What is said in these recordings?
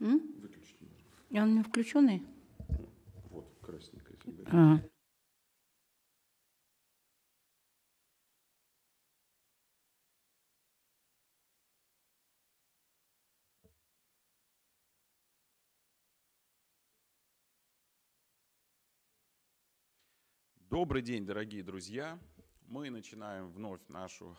Выключить можно. Он не включенный? Вот, красненькая. Добрый день, дорогие друзья! Мы начинаем вновь нашу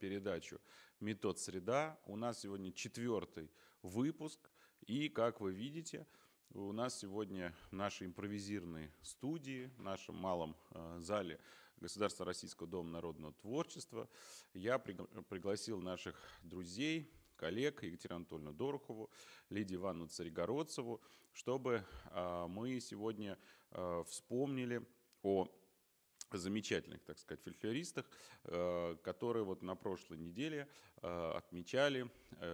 передачу «Метод Среда». У нас сегодня 4-й выпуск, и, как вы видите, у нас сегодня в нашей импровизированной студии, в нашем малом зале Государственного российского дома народного творчества я пригласил наших друзей, коллег Екатерину Анатольевну Дорохову, Лидию Ивановну Царегородцеву, чтобы мы сегодня вспомнили о замечательных, так сказать, фольклористах, которые вот на прошлой неделе отмечали,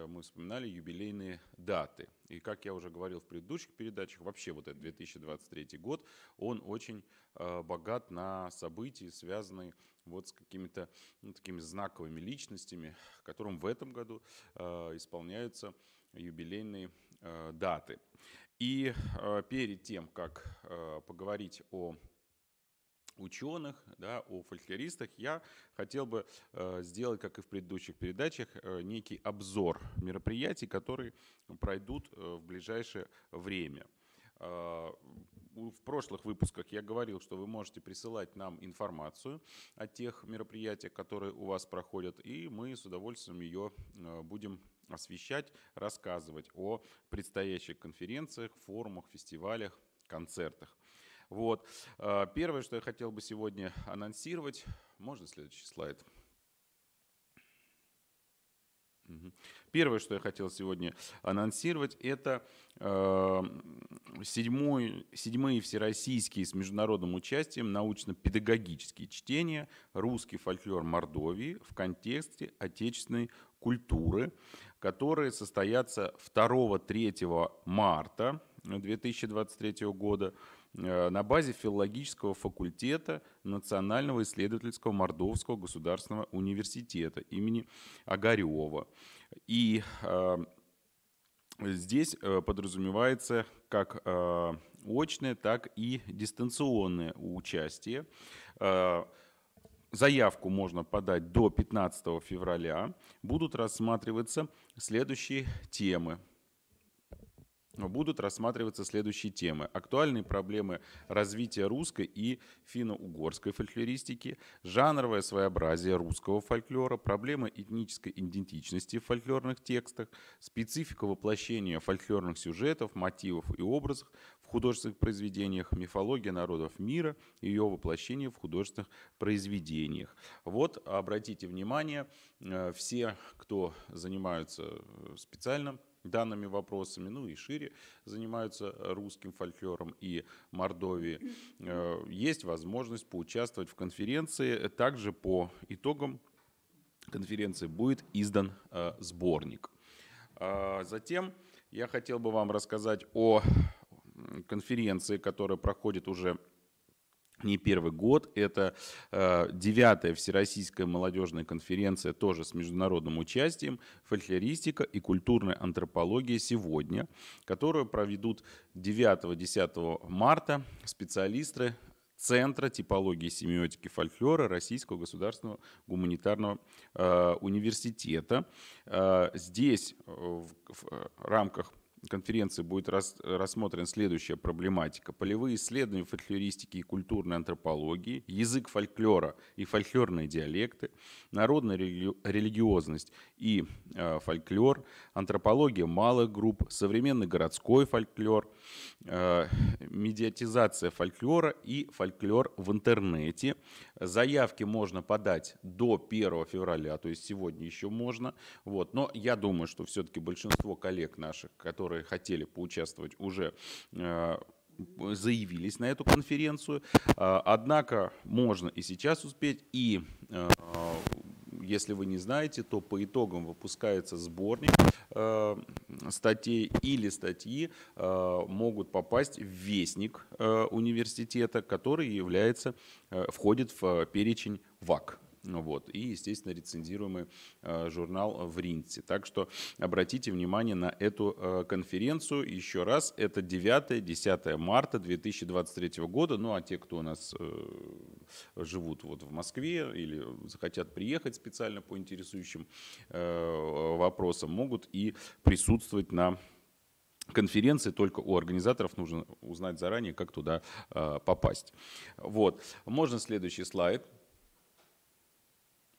мы вспоминали юбилейные даты. И как я уже говорил в предыдущих передачах, вообще вот этот 2023 год, он очень богат на события, связанные вот с какими-то такими знаковыми личностями, которым в этом году исполняются юбилейные даты. И перед тем, как поговорить о ученых, да, о фольклористах, я хотел бы сделать, как и в предыдущих передачах, некий обзор мероприятий, которые пройдут в ближайшее время. В прошлых выпусках я говорил, что вы можете присылать нам информацию о тех мероприятиях, которые у вас проходят, и мы с удовольствием ее будем освещать, рассказывать о предстоящих конференциях, форумах, фестивалях, концертах. Вот. Первое, что я хотел бы сегодня анонсировать, можно следующий слайд? Первое, что я хотел сегодня анонсировать, это седьмые всероссийские с международным участием научно-педагогические чтения «Русский фольклор Мордовии в контексте отечественной культуры», которые состоятся 2-3 марта 2023 года на базе филологического факультета Национального исследовательского Мордовского государственного университета имени Агарева. И здесь подразумевается как очное, так и дистанционное участие. Заявку можно подать до 15 февраля. Будут рассматриваться следующие темы. Актуальные проблемы развития русской и финно-угорской фольклористики, жанровое своеобразие русского фольклора, проблемы этнической идентичности в фольклорных текстах, специфика воплощения фольклорных сюжетов, мотивов и образов в художественных произведениях, мифология народов мира, ее воплощение в художественных произведениях. Вот, обратите внимание, все, кто занимаются специально данными вопросами, ну и шире занимаются русским фольклором и Мордовией, есть возможность поучаствовать в конференции. Также по итогам конференции будет издан сборник. Затем я хотел бы вам рассказать о конференции, которая проходит уже не первый год. Это 9-я Всероссийская молодежная конференция, тоже с международным участием, «Фольклористика и культурная антропология сегодня», которую проведут 9-10 марта специалисты Центра типологии семиотики фольклора Российского государственного гуманитарного университета. Здесь в рамках конференции будет рассмотрена следующая проблематика: полевые исследования фольклористики и культурной антропологии, язык фольклора и фольклорные диалекты, народная религиозность и фольклор, антропология малых групп, современный городской фольклор, медиатизация фольклора и фольклор в интернете. Заявки можно подать до 1 февраля, то есть сегодня еще можно. Вот. Но я думаю, что все-таки большинство коллег наших, которые хотели поучаствовать, уже заявились на эту конференцию. Однако можно и сейчас успеть, и если вы не знаете, то по итогам выпускается сборник статей, или статьи могут попасть в вестник университета, который входит в перечень ВАК. Вот. И, естественно, рецензируемый журнал в Ринце. Так что обратите внимание на эту конференцию. Еще раз, это 9-10 марта 2023 года. Ну, а те, кто у нас живут вот в Москве или захотят приехать специально по интересующим вопросам, могут и присутствовать на конференции, только у организаторов нужно узнать заранее, как туда попасть. Вот. Можно следующий слайд.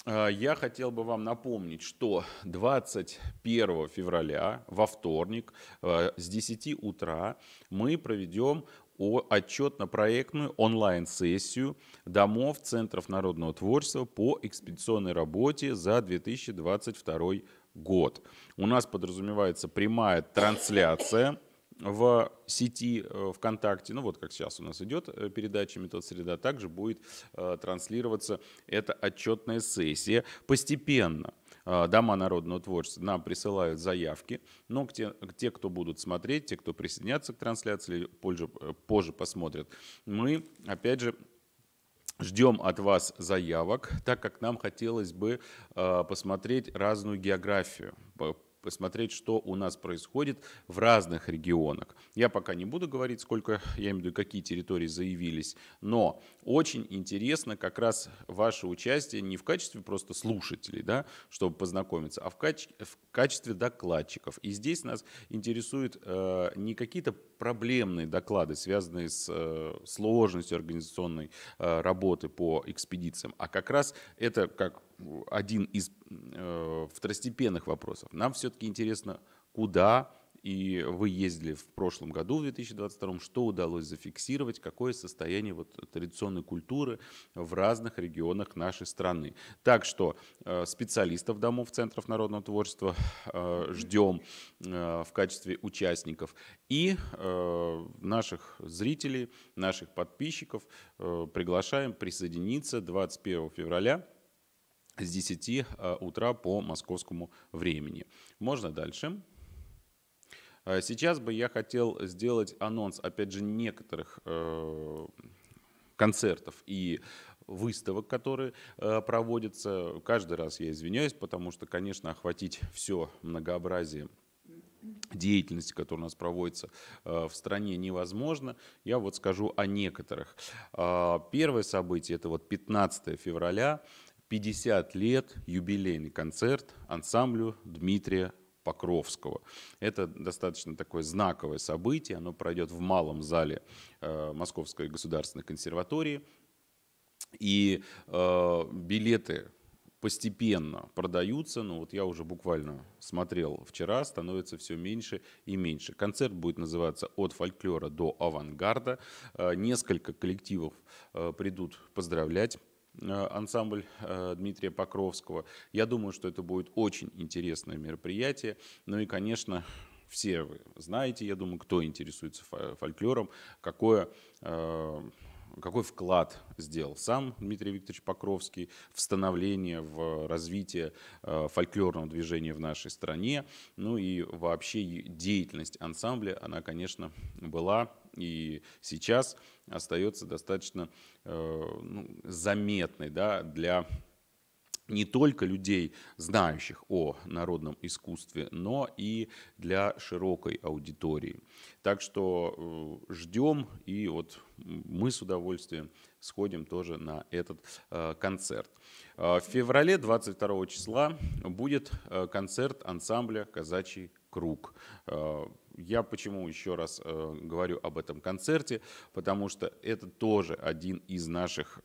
Я хотел бы вам напомнить, что 21 февраля во вторник с 10 утра мы проведем отчетно-проектную онлайн-сессию домов Центров народного творчества по экспедиционной работе за 2022 год. У нас подразумевается прямая трансляция в сети ВКонтакте, ну вот как сейчас у нас идет передача «Метод Среда», также будет транслироваться эта отчетная сессия. Постепенно дома народного творчества нам присылают заявки, но те, кто будут смотреть, те, кто присоединятся к трансляции, позже посмотрят, мы, опять же, ждем от вас заявок, так как нам хотелось бы посмотреть разную географию, посмотреть, что у нас происходит в разных регионах. Я пока не буду говорить, сколько, я имею в виду, какие территории заявились, но очень интересно как раз ваше участие не в качестве просто слушателей, да, чтобы познакомиться, а в качестве докладчиков. И здесь нас интересуют не какие-то проблемные доклады, связанные с сложностью организационной работы по экспедициям, а как раз это как один из второстепенных вопросов. Нам все-таки интересно, куда и вы ездили в прошлом году, в 2022, что удалось зафиксировать, какое состояние вот традиционной культуры в разных регионах нашей страны. Так что специалистов домов Центров народного творчества ждем в качестве участников. И наших зрителей, наших подписчиков приглашаем присоединиться 21 февраля с 10 утра по московскому времени. Можно дальше. Сейчас бы я хотел сделать анонс, опять же, некоторых концертов и выставок, которые проводятся. Каждый раз я извиняюсь, потому что, конечно, охватить все многообразие деятельности, которая у нас проводится в стране, невозможно. Я вот скажу о некоторых. Первое событие – это вот 15 февраля. 50 лет, юбилейный концерт ансамблю Дмитрия Покровского. Это достаточно такое знаковое событие, оно пройдет в малом зале Московской государственной консерватории. И билеты постепенно продаются, но вот я уже буквально смотрел вчера, становится все меньше и меньше. Концерт будет называться «От фольклора до авангарда». Несколько коллективов придут поздравлять ансамбль Дмитрия Покровского. Я думаю, что это будет очень интересное мероприятие. Ну и, конечно, все вы знаете, я думаю, кто интересуется фольклором, какой вклад сделал сам Дмитрий Викторович Покровский в становление, в развитие фольклорного движения в нашей стране. Ну и вообще деятельность ансамбля, она, конечно, была и сейчас остается достаточно заметной, да, для не только людей, знающих о народном искусстве, но и для широкой аудитории. Так что ждем, и вот мы с удовольствием сходим тоже на этот концерт. В феврале 22 числа будет концерт ансамбля «Казачий круг». Я почему еще раз говорю об этом концерте, потому что это тоже один из наших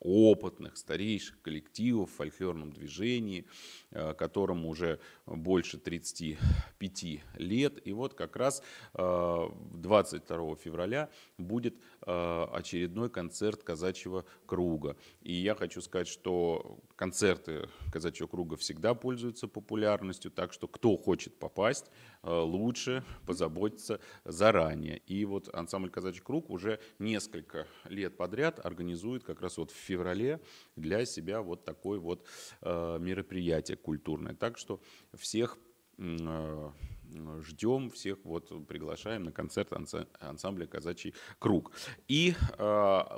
опытных, старейших коллективов в фольклорном движении, которому уже больше 35 лет. И вот как раз 22 февраля будет очередной концерт «Казачьего круга». И я хочу сказать, что концерты «Казачьего круга» всегда пользуются популярностью, так что кто хочет попасть, лучше позаботиться заранее. И вот ансамбль «Казачий круг» уже несколько лет подряд организует как раз вот в феврале для себя вот такое вот мероприятие культурное. Так что всех ждем всех, вот приглашаем на концерт ансамбля «Казачий круг». И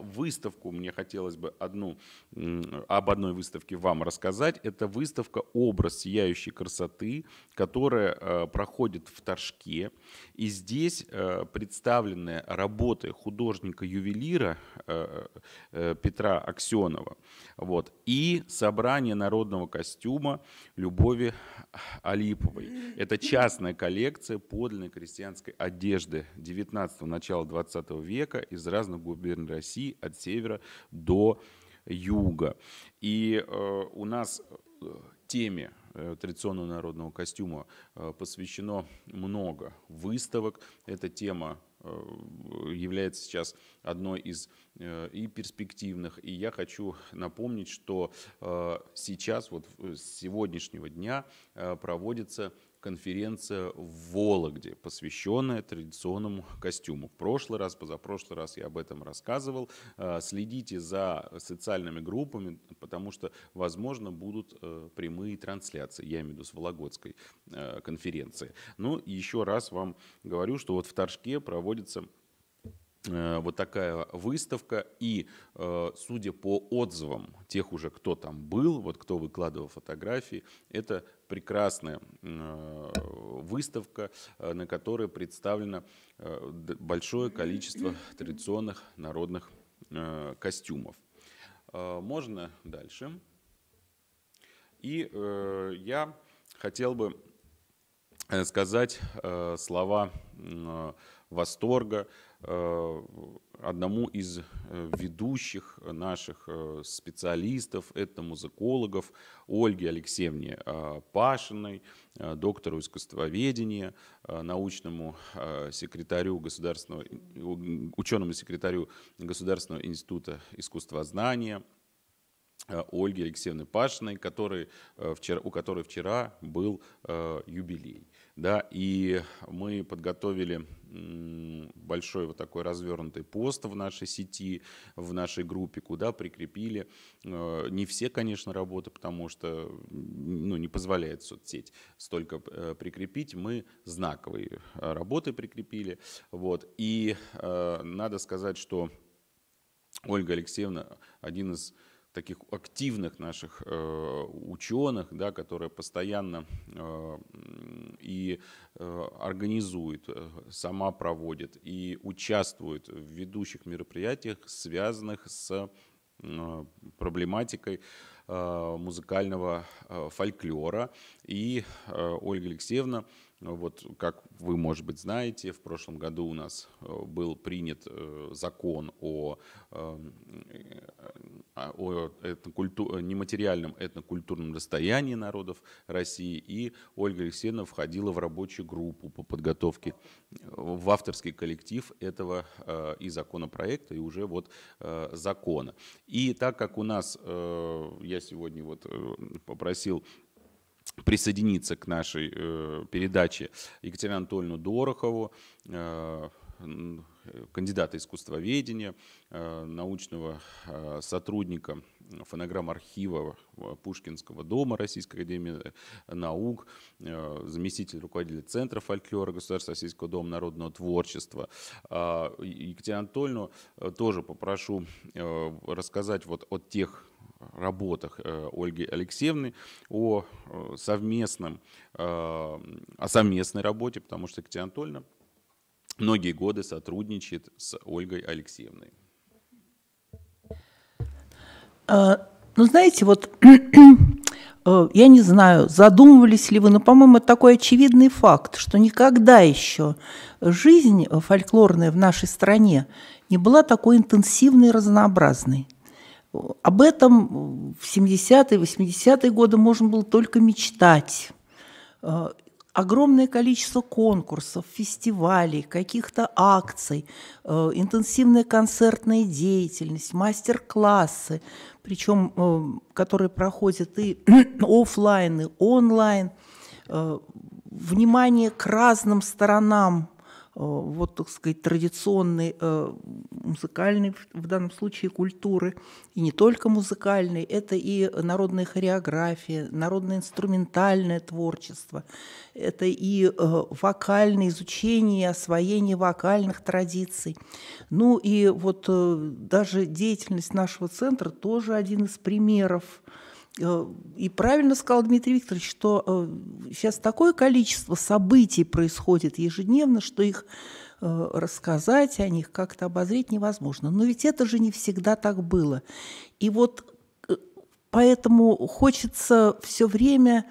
выставку мне хотелось бы об одной выставке вам рассказать. Это выставка «Образ сияющей красоты», которая проходит в Торжке. И здесь представлены работы художника-ювелира Петра Аксенова и собрание народного костюма Любови Алиповой. Это частная коллекция подлинной крестьянской одежды 19-го, начала 20 века из разных губерний России от севера до юга. И у нас теме традиционного народного костюма посвящено много выставок. Эта тема является сейчас одной из и перспективных. И я хочу напомнить, что сейчас, вот с сегодняшнего дня, проводится конференция в Вологде, посвященная традиционному костюму. В прошлый раз, позапрошлый раз я об этом рассказывал. Следите за социальными группами, потому что, возможно, будут прямые трансляции, я имею в виду с Вологодской конференции. Ну, еще раз вам говорю, что вот в Торжке проводится вот такая выставка, и, судя по отзывам тех уже, кто там был, вот кто выкладывал фотографии, это прекрасная выставка, на которой представлено большое количество традиционных народных костюмов. Можно дальше. И я хотел бы сказать слова восторга одному из ведущих наших специалистов, этномузыкологов, Ольге Алексеевне Пашиной, доктору искусствоведения, научному секретарю государственного, ученому секретарю Государственного института искусствознания Ольге Алексеевны Пашиной, у которой вчера был юбилей. Да, и мы подготовили большой вот такой развернутый пост в нашей сети, в нашей группе, куда прикрепили не все, конечно, работы, потому что не позволяет соцсеть столько прикрепить. Мы знаковые работы прикрепили. И надо сказать, что Ольга Алексеевна один из таких активных наших ученых, да, которые постоянно и организует, сама проводит и участвует в ведущих мероприятиях, связанных с проблематикой музыкального фольклора. И Ольга Алексеевна, как вы, может быть, знаете, в прошлом году у нас был принят закон о нематериальном этнокультурном достоянии народов России, и Ольга Алексеевна входила в рабочую группу по подготовке, в авторский коллектив этого и законопроекта, и уже закона. И так как у нас, я сегодня попросил присоединиться к нашей передаче Екатерину Анатольевну Дорохову, кандидата искусствоведения, научного сотрудника фонограмм-архива Пушкинского дома Российской Академии наук, заместитель руководителя Центра фольклора Государственного российского дома народного творчества. Екатерину Анатольевну тоже попрошу рассказать о тех работах Ольги Алексеевны, о совместной работе, потому что Екатерина Анатольевна многие годы сотрудничает с Ольгой Алексеевной. Знаете, я не знаю, задумывались ли вы, но, по-моему, это такой очевидный факт, что никогда еще жизнь фольклорная в нашей стране не была такой интенсивной и разнообразной. Об этом в 70-е, 80-е годы можно было только мечтать. Огромное количество конкурсов, фестивалей, каких-то акций, интенсивная концертная деятельность, мастер-классы, причем которые проходят и офлайн, и онлайн, внимание к разным сторонам вот, так сказать, традиционной музыкальной, в данном случае, культуры, и не только музыкальной, это и народная хореография, народное инструментальное творчество, это и вокальное изучение, освоение вокальных традиций. Ну и вот даже деятельность нашего центра тоже один из примеров. И правильно сказал Дмитрий Викторович, что сейчас такое количество событий происходит ежедневно, что их рассказать, о них как-то обозреть невозможно. Но ведь это же не всегда так было. И вот поэтому хочется все время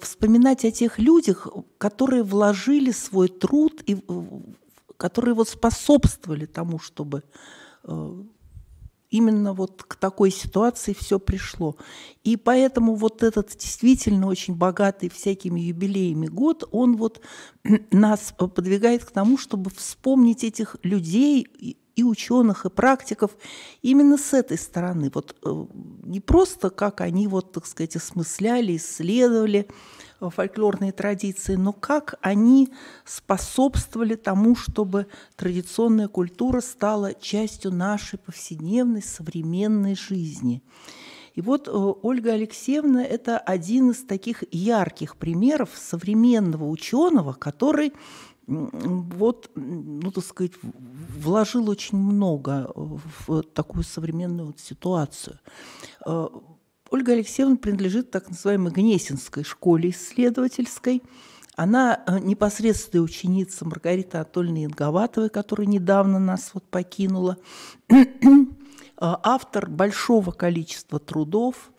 вспоминать о тех людях, которые вложили свой труд и которые вот способствовали тому, чтобы... Именно вот к такой ситуации все пришло. И поэтому вот этот действительно очень богатый всякими юбилеями год, он вот нас подвигает к тому, чтобы вспомнить этих людей, и ученых, и практиков именно с этой стороны. Вот не просто как они, вот, так сказать, осмысляли, исследовали фольклорные традиции, но как они способствовали тому, чтобы традиционная культура стала частью нашей повседневной современной жизни. И вот Ольга Алексеевна – это один из таких ярких примеров современного ученого, который вот, ну, так сказать, вложил очень много в такую современную ситуацию. Ольга Алексеевна принадлежит так называемой Гнесинской школе исследовательской. Она непосредственная ученица Маргариты Анатольевны Янговатовой, которая недавно нас вот покинула. Автор большого количества трудов.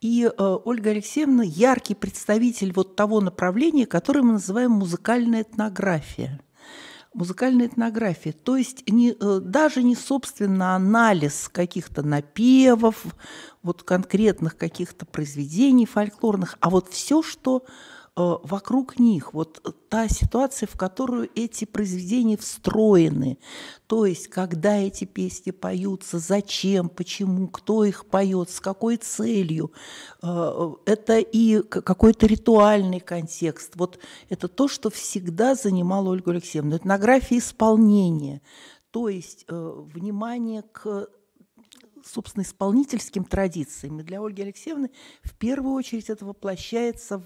И Ольга Алексеевна – яркий представитель вот того направления, которое мы называем музыкальная этнография. Музыкальная этнография, то есть даже не собственно анализ каких-то напевов, вот конкретных каких-то произведений фольклорных, а вот все, что вокруг них, вот та ситуация, в которую эти произведения встроены, то есть когда эти песни поются, зачем, почему, кто их поет, с какой целью, это и какой-то ритуальный контекст, вот это то, что всегда занимало Ольгу Алексеевну, этнография исполнения, то есть внимание к собственно, исполнительским традициям. И для Ольги Алексеевны в первую очередь это воплощается в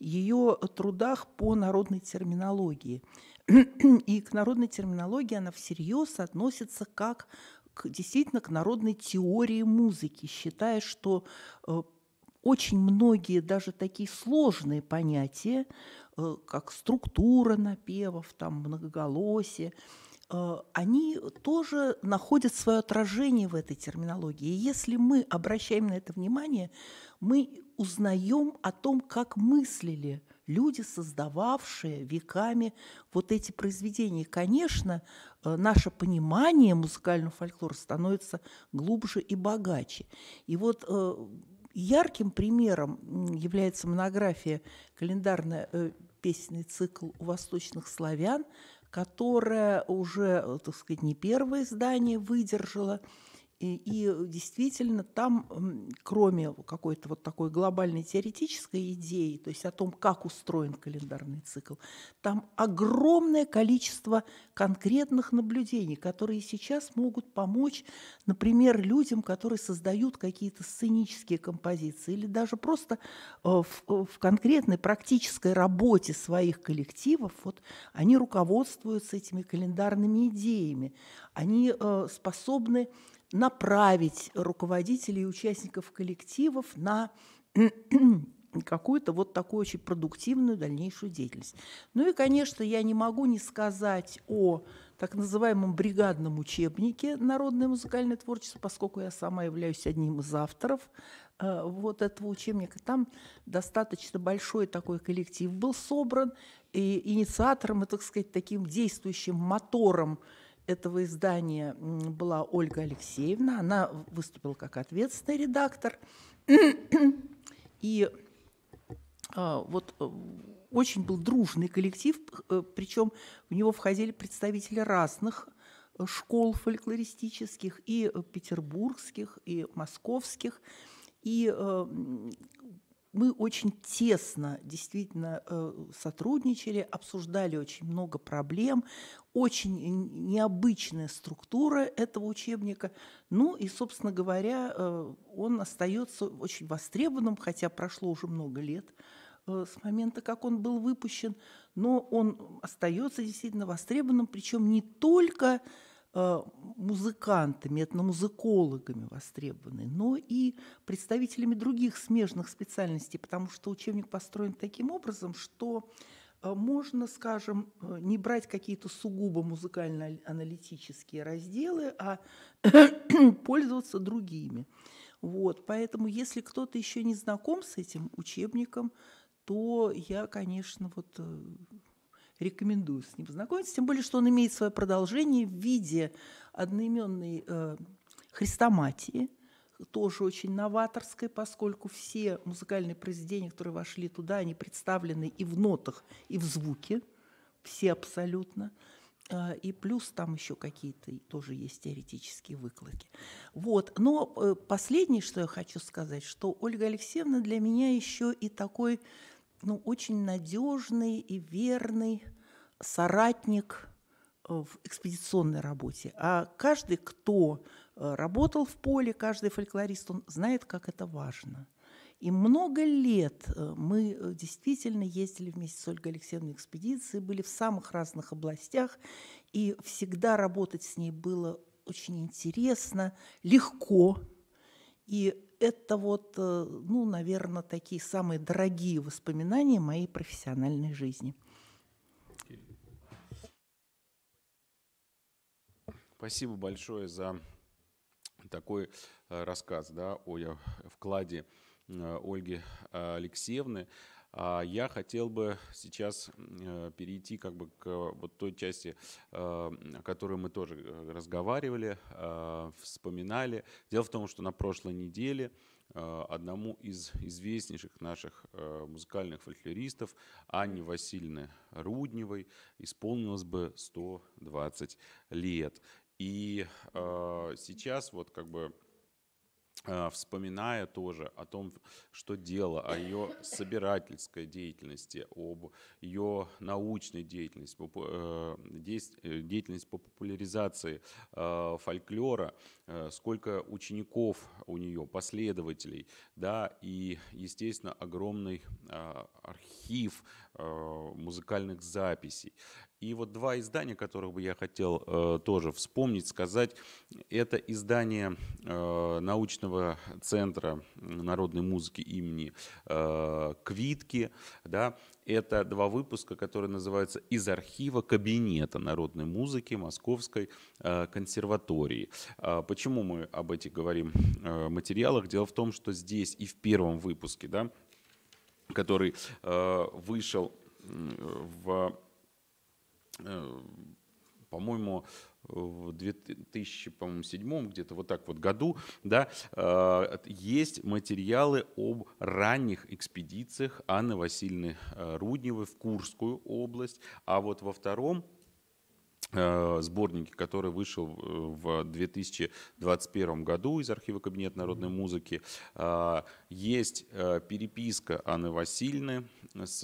ее трудах по народной терминологии. И к народной терминологии она всерьез относится как действительно к народной теории музыки, считая, что очень многие даже такие сложные понятия, как структура напевов, там, многоголосие, они тоже находят свое отражение в этой терминологии. И если мы обращаем на это внимание, мы узнаем о том, как мыслили люди, создававшие веками вот эти произведения. И, конечно, наше понимание музыкального фольклора становится глубже и богаче. И вот ярким примером является монография «Календарный песенный цикл у восточных славян», которая уже, так сказать, не первое издание выдержала. И действительно там, кроме какой-то вот такой глобальной теоретической идеи, то есть о том, как устроен календарный цикл, там огромное количество конкретных наблюдений, которые сейчас могут помочь, например, людям, которые создают какие-то сценические композиции или даже просто в конкретной практической работе своих коллективов. Вот они руководствуются этими календарными идеями, они способны направить руководителей и участников коллективов на какую-то вот такую очень продуктивную дальнейшую деятельность. Ну и, конечно, я не могу не сказать о так называемом бригадном учебнике «Народное музыкальное творчество», поскольку я сама являюсь одним из авторов вот этого учебника. Там достаточно большой такой коллектив был собран, и инициатором и, так сказать, таким действующим мотором этого издания была Ольга Алексеевна. Она выступила как ответственный редактор. И вот очень был дружный коллектив, причем в него входили представители разных школ фольклористических, и петербургских, и московских. И мы очень тесно действительно сотрудничали, обсуждали очень много проблем, очень необычная структура этого учебника. Ну и, собственно говоря, он остается очень востребованным, хотя прошло уже много лет с момента, как он был выпущен, но он остается действительно востребованным, причем не только музыкантами, этномузыкологами востребованы, но и представителями других смежных специальностей, потому что учебник построен таким образом, что можно, скажем, не брать какие-то сугубо музыкально-аналитические разделы, а пользоваться другими. Вот. Поэтому если кто-то еще не знаком с этим учебником, то я, конечно, вот рекомендую с ним познакомиться, тем более, что он имеет свое продолжение в виде одноименной хрестоматии, тоже очень новаторской, поскольку все музыкальные произведения, которые вошли туда, они представлены и в нотах, и в звуке, все абсолютно. И плюс там еще какие-то тоже есть теоретические выкладки. Вот. Но последнее, что я хочу сказать, что Ольга Алексеевна для меня еще и такой, ну, очень надежный и верный соратник в экспедиционной работе. А каждый, кто работал в поле, каждый фольклорист, он знает, как это важно. И много лет мы действительно ездили вместе с Ольгой Алексеевной экспедиции, были в самых разных областях, и всегда работать с ней было очень интересно, легко. И это вот, ну, наверное, такие самые дорогие воспоминания моей профессиональной жизни. Спасибо большое за такой рассказ, да, о вкладе Ольги Алексеевны. Я хотел бы сейчас перейти как бы к вот той части, о которой мы тоже разговаривали, вспоминали. Дело в том, что на прошлой неделе одному из известнейших наших музыкальных фольклористов, Анне Васильевне Рудневой, исполнилось бы 120 лет. И сейчас вот как бы вспоминая тоже о том, что дело, о ее собирательской деятельности, об ее научной деятельности, деятельность по популяризации фольклора, сколько учеников у нее, последователей, да, и, естественно, огромный архив музыкальных записей. И вот два издания, которых бы я хотел тоже вспомнить, сказать, это издание Научного центра народной музыки имени Квитки, да. Это два выпуска, которые называются «Из архива Кабинета народной музыки Московской консерватории». Почему мы об этих говорим материалах? Дело в том, что здесь и в первом выпуске, да, который вышел в, по-моему, в 2007 где-то вот так вот году, да, есть материалы об ранних экспедициях Анны Васильевны Рудневой в Курскую область, а вот во втором сборнике, который вышел в 2021 году из архива Кабинета народной музыки, есть переписка Анны Васильевны с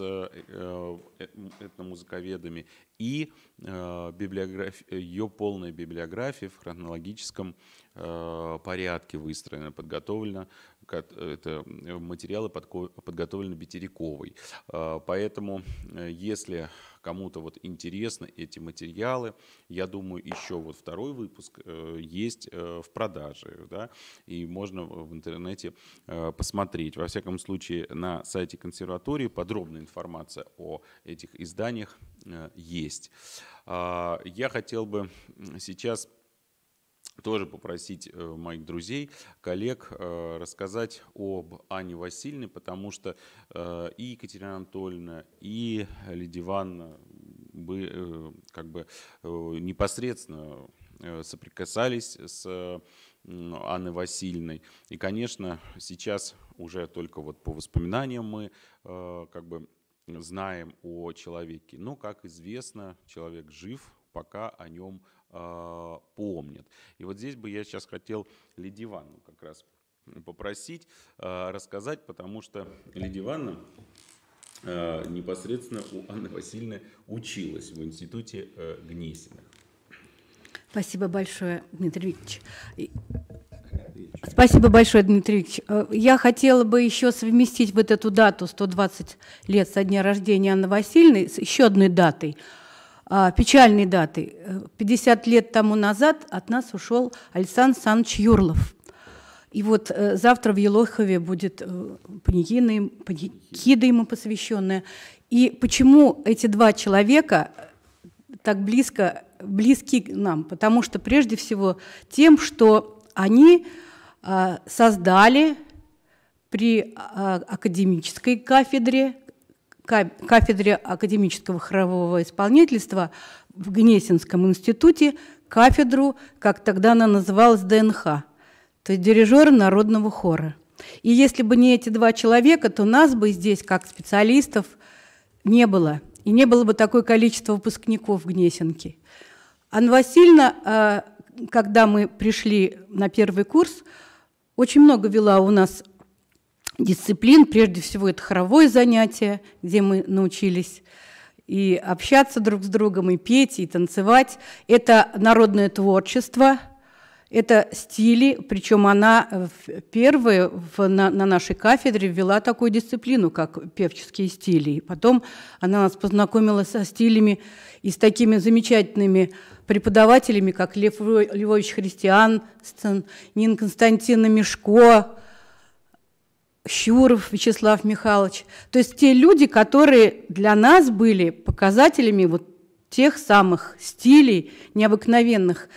этномузыковедами и ее полная библиография в хронологическом порядке выстроена, подготовлена, это материалы подготовлены Ветериковой. Поэтому, если кому-то вот интересны эти материалы, я думаю, еще вот второй выпуск есть в продаже, да, и можно в интернете посмотреть. Во всяком случае, на сайте консерватории подробная информация о этих изданиях есть. Я хотел бы сейчас тоже попросить моих друзей, коллег рассказать об Анне Васильевне, потому что и Екатерина Анатольевна, и Лидия Ивановна как бы непосредственно соприкасались с Анной Васильевной. И, конечно, сейчас уже только вот по воспоминаниям мы как бы знаем о человеке. Но, как известно, человек жив, пока о нем помнят. И вот здесь бы я сейчас хотел Лидию Ивановну как раз попросить рассказать, потому что Лидия Ивановна непосредственно у Анны Васильевны училась в институте Гнесиных. Спасибо большое, Дмитрий Викторович. Спасибо большое, Дмитрий Викторович. Я хотела бы еще совместить вот эту дату 120 лет со дня рождения Анны Васильевны с еще одной датой, печальной датой. 50 лет тому назад от нас ушел Александр Саныч Юрлов. И вот завтра в Елохове будет панихида ему посвященная. И почему эти два человека так близки нам? Потому что прежде всего тем, что они создали при академической кафедре академического хорового исполнительства в Гнесинском институте кафедру, как тогда она называлась, ДНХ, то есть дирижер народного хора. И если бы не эти два человека, то нас бы здесь, как специалистов, не было. И не было бы такое количество выпускников Гнесинки. Анна Васильевна, когда мы пришли на первый курс, очень много вела у нас дисциплин. Прежде всего, это хоровое занятие, где мы научились и общаться друг с другом, и петь, и танцевать. Это народное творчество. Это стили, причем она первая на нашей кафедре ввела такую дисциплину, как певческие стили. И потом она нас познакомила со стилями и с такими замечательными преподавателями, как Лев Львович Христиан, Нина Константиновна Мешко, Щуров Вячеслав Михайлович. То есть те люди, которые для нас были показателями вот тех самых стилей необыкновенных,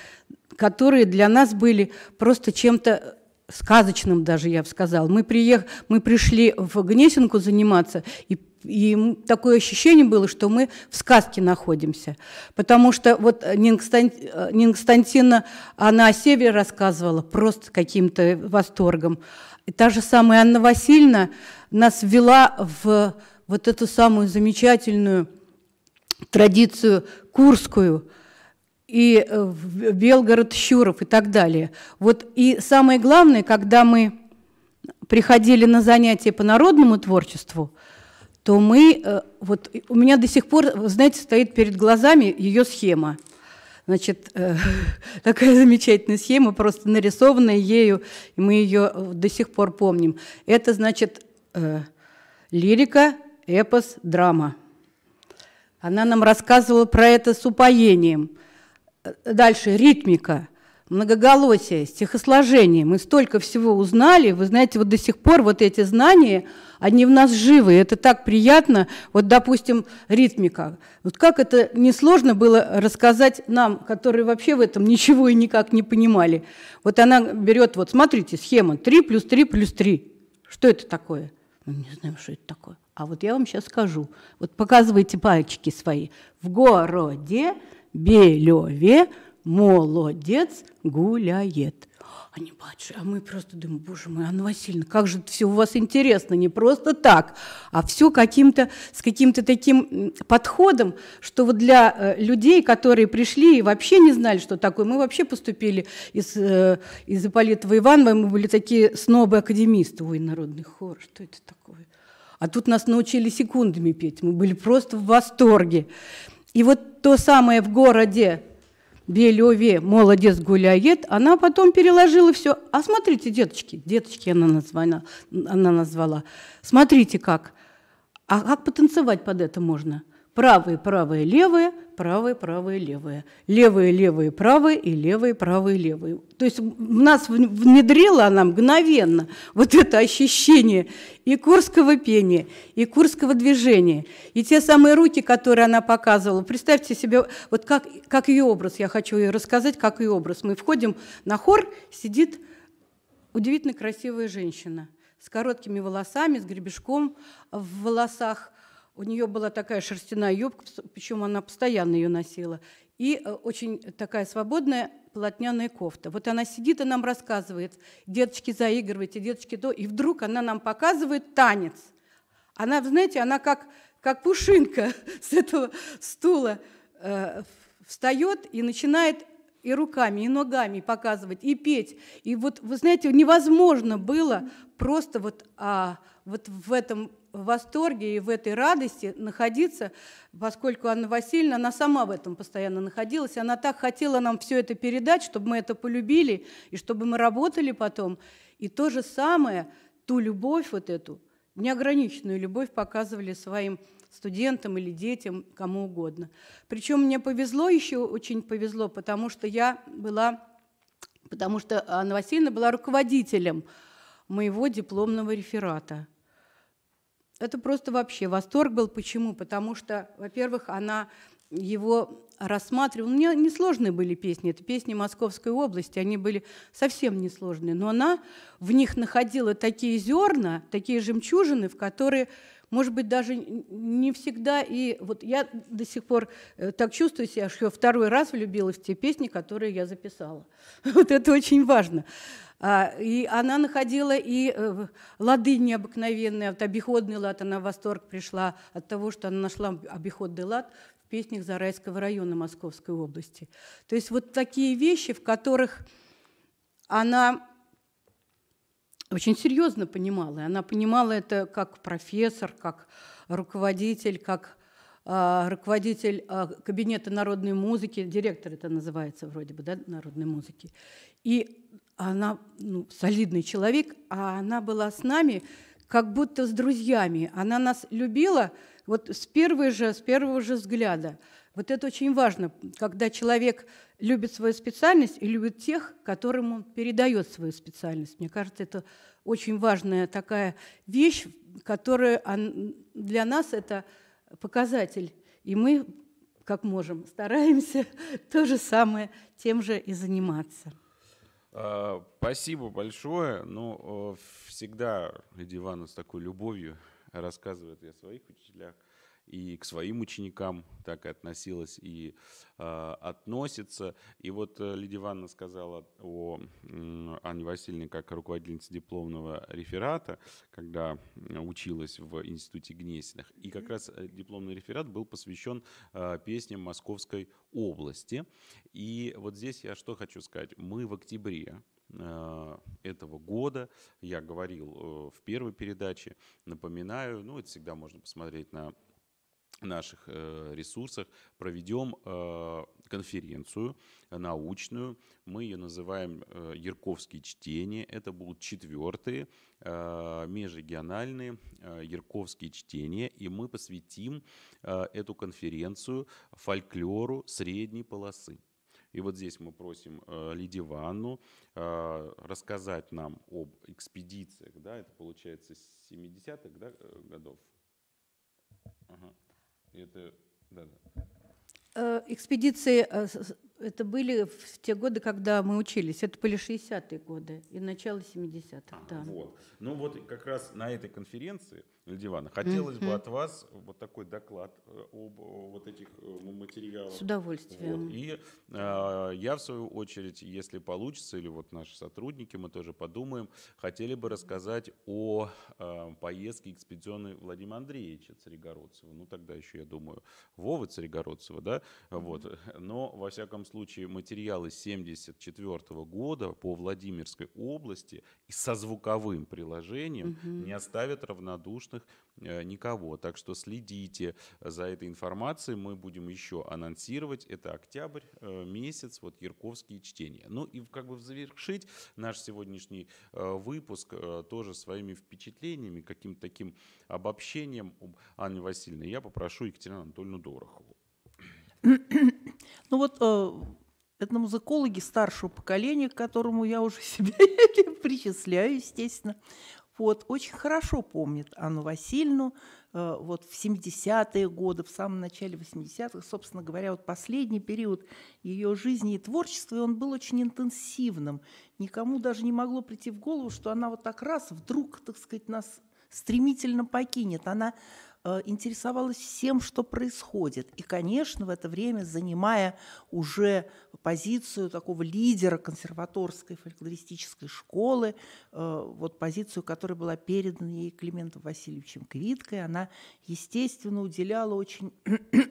которые для нас были просто чем-то сказочным даже, я бы сказала. Мы пришли в Гнесинку заниматься, и такое ощущение было, что мы в сказке находимся. Потому что вот Нина Константиновна, она о севере рассказывала просто каким-то восторгом. И та же самая Анна Васильевна нас ввела в вот эту самую замечательную традицию курскую, и Белгород, Щуров и так далее. Вот и самое главное, когда мы приходили на занятия по народному творчеству, то мы, вот у меня до сих пор, знаете, стоит перед глазами ее схема. Значит, такая замечательная схема, просто нарисованная ею, и мы ее до сих пор помним. Это, значит, лирика, эпос, драма. Она нам рассказывала про это с упоением. Дальше ритмика, многоголосие, стихосложение. Мы столько всего узнали. Вы знаете, вот до сих пор вот эти знания, они в нас живы. Это так приятно. Вот, допустим, ритмика. Вот как это несложно было рассказать нам, которые вообще в этом ничего и никак не понимали. Вот она берет, вот смотрите, схема 3 плюс 3 плюс 3. Что это такое? Мы не знаем, что это такое. А вот я вам сейчас скажу. Вот показывайте пальчики свои. В городе Белеве молодец гуляет. Они, батюшки, а мы просто думаем, боже мой, Анна Васильевна, как же это все у вас интересно, не просто так, а все с каким-то таким подходом, что вот для людей, которые пришли и вообще не знали, что такое, мы вообще поступили из Ипполитова Иванова, мы были такие снобы-академисты, ой, народный хор, что это такое? А тут нас научили секундами петь, мы были просто в восторге. И вот то самое в городе Белеве молодец гуляет, она потом переложила все. А смотрите, деточки, деточки она назвала. Смотрите как. А как потанцевать под это можно? Правые, правые, левые, правые, правые, левые. Левые, левые, правые и левые, правые, левые. То есть в нас внедрила она мгновенно вот это ощущение и курского пения, и курского движения, и те самые руки, которые она показывала. Представьте себе, вот как ее образ, я хочу ее рассказать, как ее образ. Мы входим на хор, сидит удивительно красивая женщина с короткими волосами, с гребешком в волосах. У нее была такая шерстяная юбка, причем она постоянно ее носила, и очень такая свободная полотняная кофта. Вот она сидит и нам рассказывает, деточки, заигрывайте, деточки, то, и вдруг она нам показывает танец. Она, знаете, она как пушинка с этого стула встает и начинает и руками, и ногами показывать, и петь. И вот, вы знаете, невозможно было просто вот в этом восторге и в этой радости находиться, поскольку Анна Васильевна, она сама в этом постоянно находилась, она так хотела нам все это передать, чтобы мы это полюбили, и чтобы мы работали потом. И то же самое, ту любовь вот эту, неограниченную любовь показывали своим студентам или детям, кому угодно. Причем мне повезло, еще очень повезло, потому что Анна Васильевна была руководителем моего дипломного реферата. Это просто вообще восторг был. Почему? Потому что, во-первых, она его рассматривала. У меня несложные были песни. Это песни Московской области. Они были совсем несложные. Но она в них находила такие зерна, такие жемчужины, в которые, может быть, даже не всегда. И вот я до сих пор так чувствую себя, что второй раз влюбилась в те песни, которые я записала. Вот это очень важно. И она находила и лады необыкновенные, вот обиходный лад, она в восторг пришла от того, что она нашла обиходный лад в песнях Зарайского района Московской области. То есть вот такие вещи, в которых она очень серьезно понимала. Она понимала это как профессор, как руководитель, Кабинета народной музыки, директор это называется вроде бы, да, народной музыки. И она, ну, солидный человек, а она была с нами как будто с друзьями. Она нас любила вот с первого же взгляда. Вот это очень важно, когда человек любит свою специальность и любит тех, которым он передает свою специальность. Мне кажется, это очень важная такая вещь, которая для нас это показатель. И мы, как можем, стараемся то же самое, тем же и заниматься. Спасибо большое. Но всегда Лидия Ивановна с такой любовью рассказывает и о своих учителях, и к своим ученикам так и относилась, и относится. И вот Лидия Ивановна сказала о Анне Васильевне как руководительнице дипломного реферата, когда училась в институте Гнесиных. И как раз дипломный реферат был посвящен песням Московской области. И вот здесь я что хочу сказать. Мы в октябре этого года, я говорил в первой передаче, напоминаю, ну это всегда можно посмотреть на наших ресурсах, проведем конференцию научную. Мы ее называем «Ярковские чтения». Это будут четвертые межрегиональные ярковские чтения. И мы посвятим эту конференцию фольклору средней полосы. И вот здесь мы просим Лидию Ивановну рассказать нам об экспедициях. Да, это получается 70-х, да, годов. Ага. Это, да, да. Экспедиции это были в те годы, когда мы учились. Это были 60-е годы и начало 70-х. Да. Вот. Ну вот как раз на этой конференции, Лидия Ивановна, хотелось бы от вас вот такой доклад об вот этих материалах. С удовольствием. Вот. И я, в свою очередь, если получится, или вот наши сотрудники, мы тоже подумаем, хотели бы рассказать о поездке экспедиционной Владимира Андреевича Царегородцева. Ну тогда еще, я думаю, Вовы Царегородцева, да? Вот. Но, во всяком случае, материалы 1974 года по Владимирской области со звуковым приложением не оставят равнодушных никого. Так что следите за этой информацией. Мы будем еще анонсировать. Это октябрь месяц, вот ярковские чтения. Ну и как бы завершить наш сегодняшний выпуск тоже своими впечатлениями, каким-то таким обобщением Анны Васильевны. Я попрошу Екатерину Анатольевну Дорохову. Ну вот этномузыкологи старшего поколения, к которому я уже себя причисляю, естественно, вот, очень хорошо помнит Анну Васильевну вот, в 70-е годы, в самом начале 80-х, собственно говоря, вот последний период ее жизни и творчества, и он был очень интенсивным. Никому даже не могло прийти в голову, что она вот так раз вдруг, так сказать, нас стремительно покинет. Она интересовалась всем, что происходит. И, конечно, в это время, занимая уже позицию такого лидера консерваторской фольклористической школы, вот позицию, которая была передана ей Климентом Васильевичем Квиткой, она, естественно, уделяла очень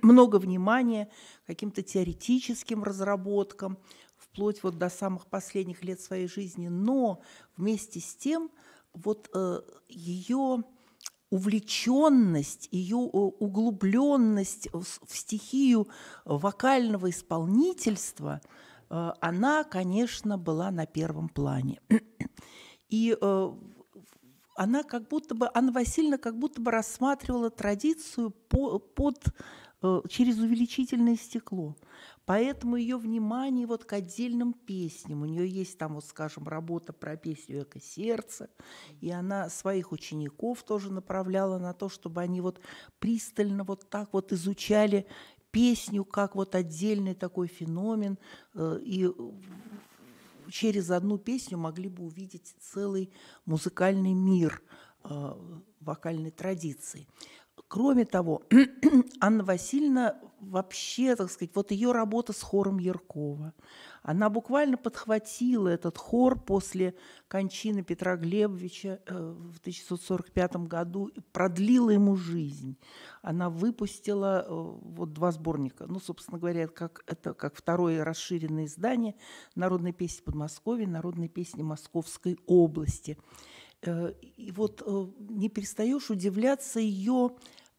много внимания каким-то теоретическим разработкам, вплоть вот до самых последних лет своей жизни, но вместе с тем вот ее увлеченность, ее углубленность в стихию вокального исполнительства, она, конечно, была на первом плане. И она как будто бы, Анна Васильевна как будто бы рассматривала традицию через увеличительное стекло. Поэтому ее внимание вот к отдельным песням. У нее есть там, вот, скажем, работа про песню «Эко сердца», и она своих учеников тоже направляла на то, чтобы они вот пристально вот так вот изучали песню как вот отдельный такой феномен, и через одну песню могли бы увидеть целый музыкальный мир вокальной традиции. Кроме того, Анна Васильевна вообще, так сказать, вот ее работа с хором Яркова. Она буквально подхватила этот хор после кончины Петра Глебовича в 1945 году, продлила ему жизнь. Она выпустила вот два сборника. Ну, собственно говоря, это как второе расширенное издание «Народной песни Подмосковья», «Народной песни Московской области». И вот не перестаешь удивляться ее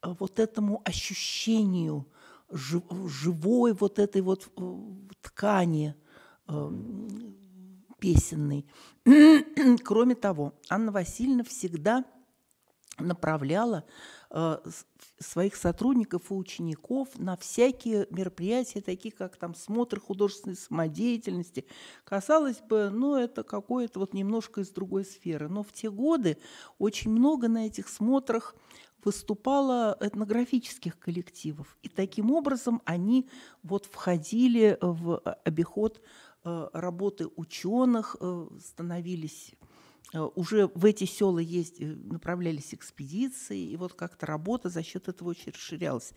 вот этому ощущению живой вот этой вот ткани песенной. Кроме того, Анна Васильевна всегда направляла своих сотрудников и учеников на всякие мероприятия, такие как там смотр художественной самодеятельности. Казалось бы, ну, это какое-то вот немножко из другой сферы. Но в те годы очень много на этих смотрах выступало этнографических коллективов. И таким образом они вот входили в обиход работы ученых, становились... Уже в эти села направлялись экспедиции, и вот как-то работа за счет этого очень расширялась.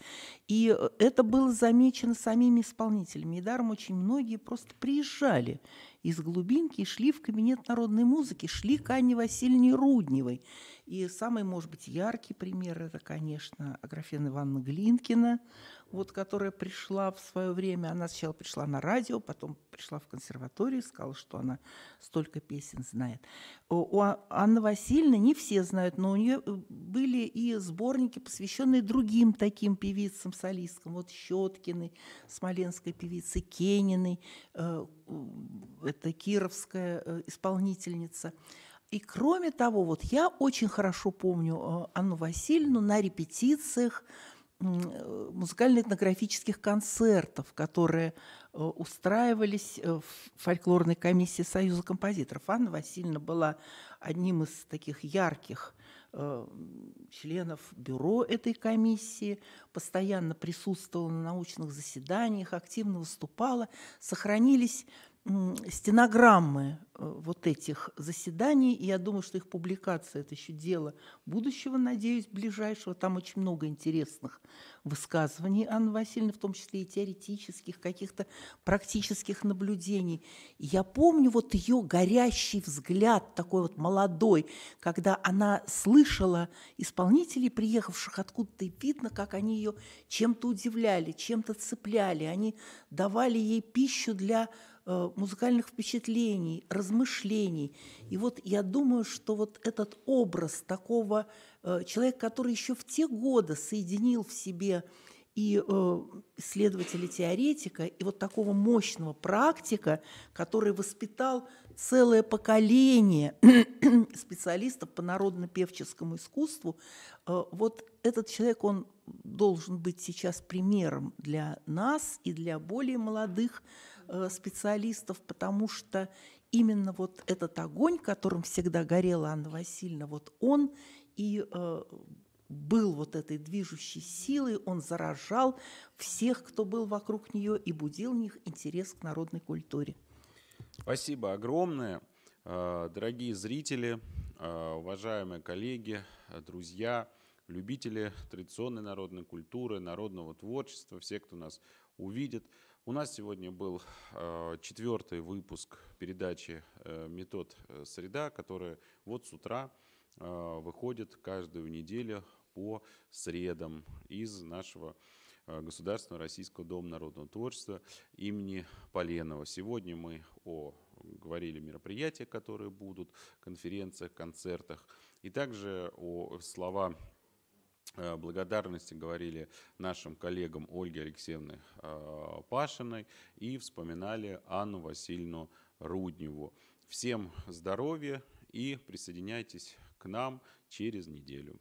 И это было замечено самими исполнителями. И даром очень многие просто приезжали из глубинки и шли в Кабинет народной музыки, шли к Анне Васильевне Рудневой. И самый, может быть, яркий пример – это, конечно, Аграфена Ивановна Глинкина, вот, которая пришла в свое время. Она сначала пришла на радио, потом пришла в консерваторию, сказала, что она столько песен знает. У Анны Васильевны не все знают, но у нее были и сборники, посвященные другим таким певицам, солисткам. Вот Щеткиной, смоленской певицы, Кениной, это кировская исполнительница. И кроме того, вот я очень хорошо помню Анну Васильевну на репетициях музыкально-этнографических концертов, которые устраивались в фольклорной комиссии Союза композиторов. Анна Васильевна была одним из таких ярких членов бюро этой комиссии, постоянно присутствовала на научных заседаниях, активно выступала. Сохранились стенограммы вот этих заседаний, и я думаю, что их публикация – это еще дело будущего, надеюсь, ближайшего. Там очень много интересных высказываний Анны Васильевны, в том числе и теоретических, каких-то практических наблюдений. И я помню вот ее горящий взгляд, такой вот молодой, когда она слышала исполнителей, приехавших откуда-то, и видно, как они ее чем-то удивляли, чем-то цепляли, они давали ей пищу для музыкальных впечатлений, размышлений. И вот я думаю, что вот этот образ такого человека, который еще в те годы соединил в себе и исследователя-теоретика, и вот такого мощного практика, который воспитал целое поколение специалистов по народно-певческому искусству, вот этот человек, он должен быть сейчас примером для нас и для более молодых специалистов, потому что именно вот этот огонь, которым всегда горела Анна Васильевна, вот он и был вот этой движущей силой, он заражал всех, кто был вокруг нее, и будил в них интерес к народной культуре. Спасибо огромное, дорогие зрители, уважаемые коллеги, друзья, любители традиционной народной культуры, народного творчества, все, кто нас увидит. У нас сегодня был 4-й выпуск передачи «Метод Среда», которая вот с утра выходит каждую неделю по средам из нашего Государственного российского дома народного творчества имени Поленова. Сегодня мы говорили о мероприятиях, которые будут, конференциях, концертах, и также слова благодарности говорили нашим коллегам Ольге Алексеевне Пашиной и вспоминали Анну Васильевну Рудневу. Всем здоровья и присоединяйтесь к нам через неделю.